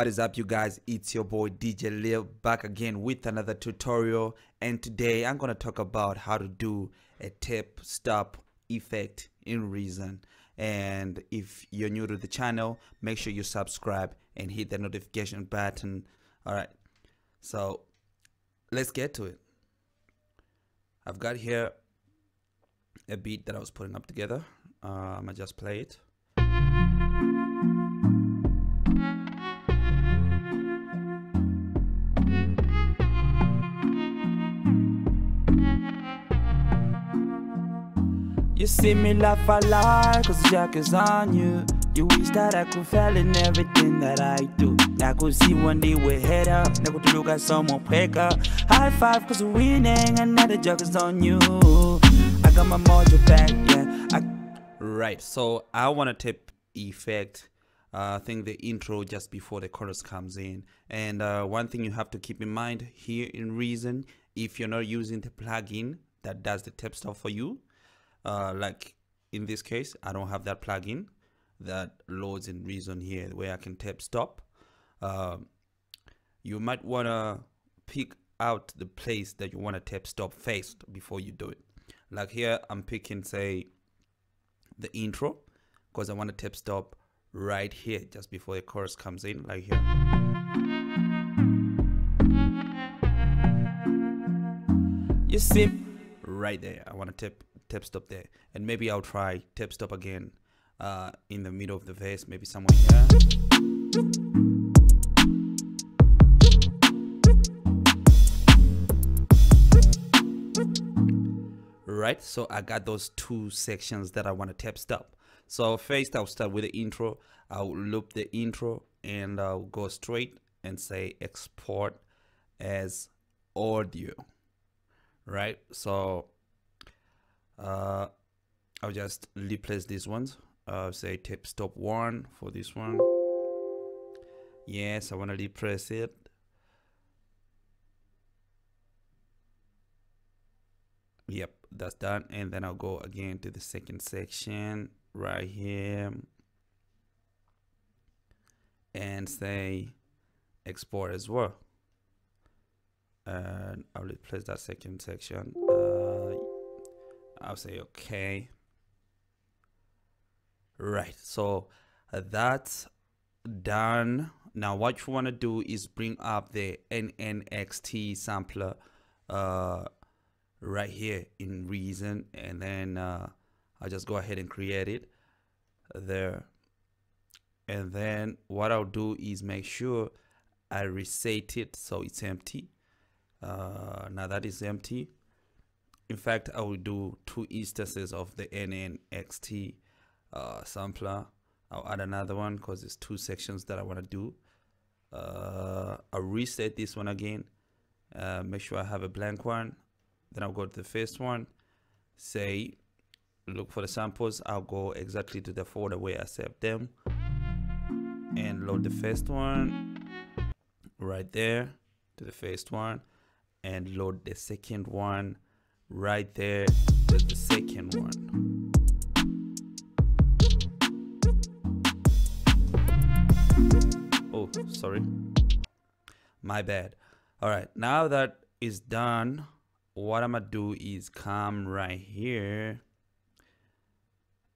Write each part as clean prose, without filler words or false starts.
What is up, you guys? It's your boy DJ Lil back again with another tutorial, and today I'm gonna talk about how to do a tap stop effect in Reason. And if you're new to the channel, make sure you subscribe and hit the notification button. All right, so let's get to it. I've got here a beat that I was putting up together. I just play it. You see me laugh a lot, cause the jack is on you. You wish that I could fail in everything that I do. I could see one day we're head up, I could look at someone pick up. High five cause we're winning, another jack is on you. I got my mojo back, yeah. Right, so I want a tap effect. I think the intro just before the chorus comes in. And one thing you have to keep in mind here in Reason, if you're not using the plugin that does the tap stop for you, like in this case, I don't have that plugin that loads in Reason here where I can tap stop. You might want to pick out the place that you want to tap stop first before you do it. Like here, I'm picking, say, the intro because I want to tap stop right here just before the chorus comes in, like here. You see, right there, I want to tap stop there, and maybe I'll try tap stop again in the middle of the verse, maybe somewhere here. Right, so I got those two sections that I want to tap stop. So first I'll start with the intro. I'll loop the intro and I'll go straight and say export as audio. Right, so I'll just replace these ones. Say tap stop 1 for this one. Yes, I want to replace it. Yep, that's done. And then I'll go again to the second section right here and say export as well. And I'll replace that second section. I'll say okay. Right, so that's done. Now what you want to do is bring up the NN-XT sampler right here in Reason, and then I'll just go ahead and create it there. And then what I'll do is make sure I reset it so it's empty. Now that is empty. In fact, I will do two instances of the NN-XT sampler. I'll add another one because it's two sections that I want to do. I'll reset this one again. Make sure I have a blank one. Then I'll go to the first one. Say, look for the samples. I'll go exactly to the folder where I saved them. And load the first one. Right there. To the first one. And load the second one. Right there with the second one. Oh, sorry, my bad. All right, now that is done, what I'm gonna do is come right here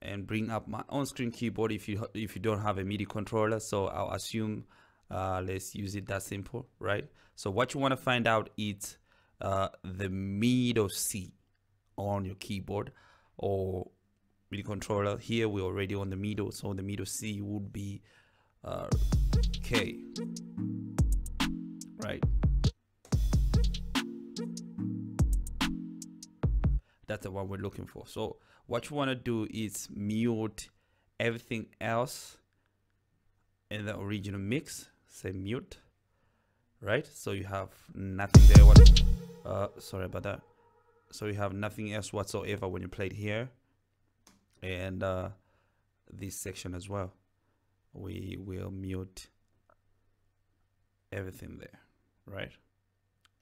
and bring up my on-screen keyboard if you don't have a MIDI controller. So I'll assume let's use it that simple, right? So what you want to find out is the middle C on your keyboard or MIDI controller. Here we're already on the middle, so the middle C would be K, right? That's the one we're looking for. So what you want to do is mute everything else in the original mix. Say mute, right? So you have nothing there. Sorry about that. So you have nothing else whatsoever when you play it here, and this section as well. We will mute everything there, right?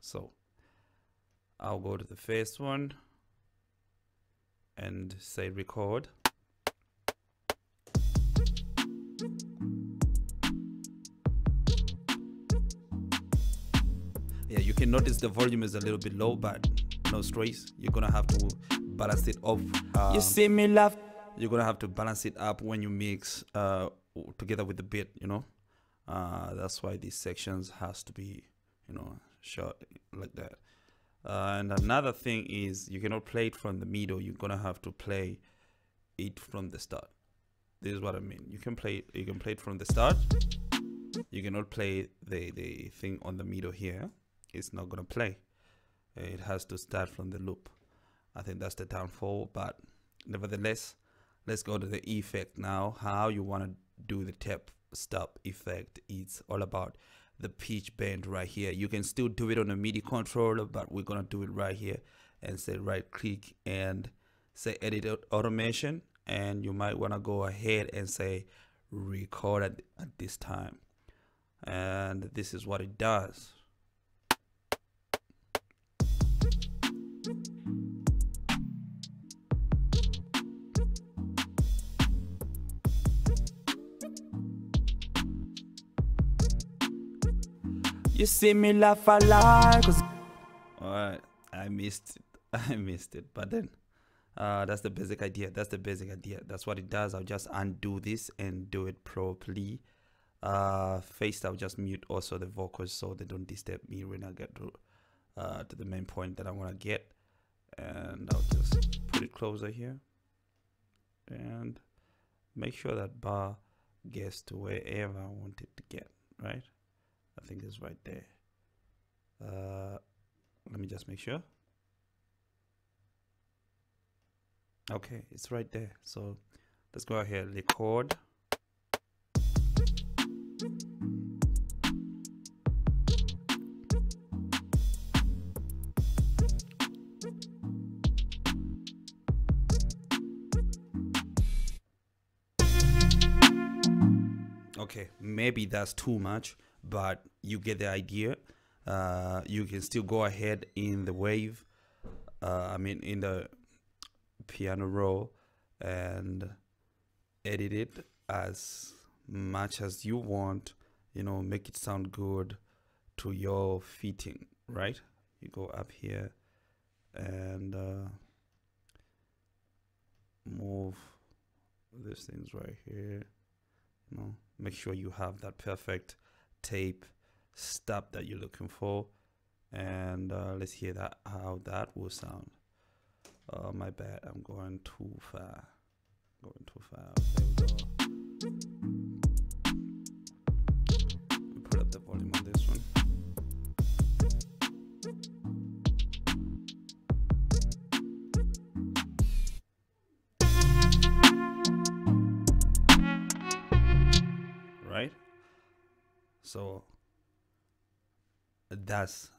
So I'll go to the first one and say record. Yeah, you can notice the volume is a little bit low, but no stress. You're gonna have to balance it up. You see me laugh. You're gonna have to balance it up when you mix together with the beat, you know. That's why these sections has to be, you know, short like that. And another thing is you cannot play it from the middle. You're gonna have to play it from the start. This is what I mean. You can play it from the start. You cannot play the thing on the middle here. It's not gonna play. It has to start from the loop. I think that's the downfall, but nevertheless, let's go to the effect now. How you want to do the tap stop effect, it's all about the pitch bend right here. You can still do it on a MIDI controller, but we're gonna do it right here and say right click and say edit automation, and you might want to go ahead and say record at this time, and this is what it does. You see me laugh a lot. Alright, I missed it, but then that's the basic idea. That's what it does. I'll just undo this and do it properly. First, I'll just mute also the vocals so they don't disturb me when I get to the main point that I want to get. And I'll just put it closer here and make sure that bar gets to wherever I want it to get, right? I think it's right there. Let me just make sure. Okay, it's right there. So let's go ahead, record. Okay, maybe that's too much, but you get the idea. You can still go ahead in the wave, in the piano roll, and edit it as much as you want, you know, make it sound good to your fitting, right? You go up here and move these things right here, you know, make sure you have that perfect tape stop that you're looking for, and let's hear that, how that will sound. Oh, my bad, I'm going too far. There we go. Put up the volume on this one. Right? So that's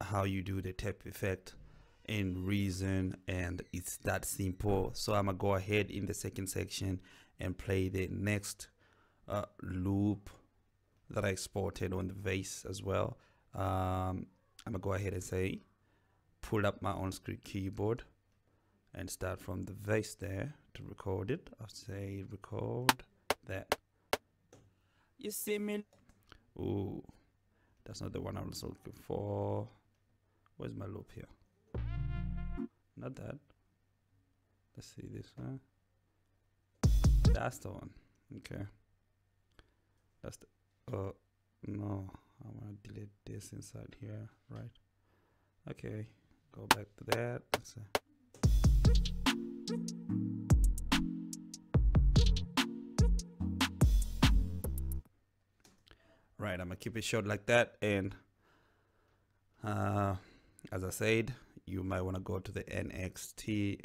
how you do the tap effect in Reason, and it's that simple. So I'm gonna go ahead in the second section and play the next loop that I exported on the bass as well. I'm gonna go ahead and say pull up my on-screen keyboard and start from the bass there to record it. I'll say record that. You see me. Ooh, that's not the one I was looking for. Where's my loop here? Not that. Let's see this one. That's the one. Okay. That's the. No. I want to delete this inside here. Right. Okay. Go back to that. Let's see. Right. I'm going to keep it short like that. And as I said, you might want to go to the NN-XT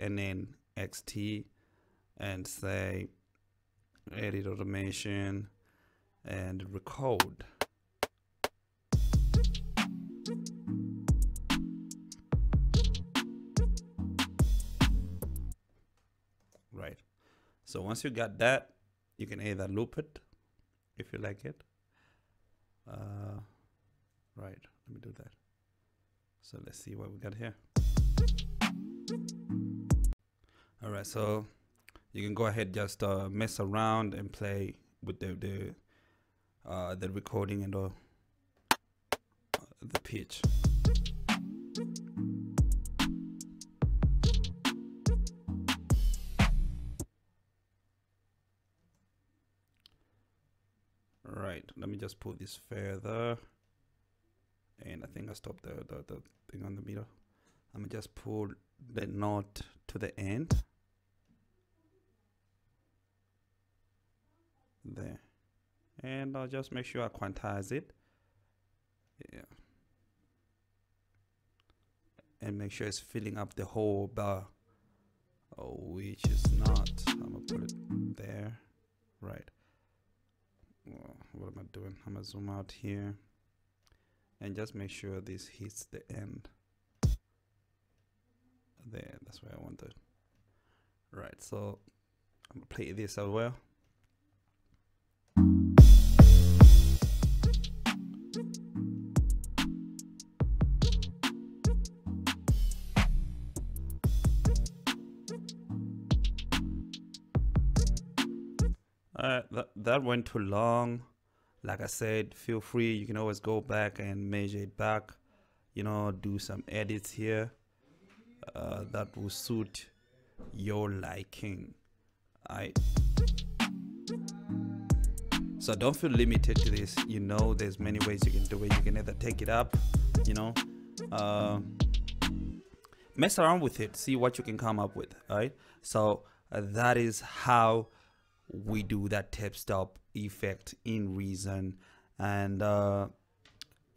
and say edit automation and record. Right. So once you got that, you can either loop it if you like it. Right. Let me do that. So let's see what we got here. All right, so you can go ahead, just mess around and play with the recording and all the pitch. Right, let me just pull this further, and I think I stopped the thing on the meter. Let me just pull the note to the end. There, and I'll just make sure I quantize it. Yeah, and make sure it's filling up the whole bar, which is not. I'm gonna put it there. Right, what am I doing? I'm gonna zoom out here and just make sure this hits the end. There, that's where I want it. Right, so I'm gonna play this as well. That went too long. Like I said, feel free, you can always go back and measure it back, you know, do some edits here that will suit your liking. Alright, so don't feel limited to this. You know, there's many ways you can do it. You can either take it up, you know, mess around with it, see what you can come up with. Alright, so that is how we do that tap stop effect in Reason. And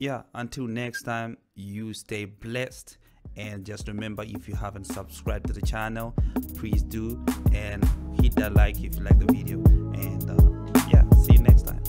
yeah, until next time, you stay blessed, and just remember, if you haven't subscribed to the channel, please do, and hit that like if you like the video, and yeah, see you next time.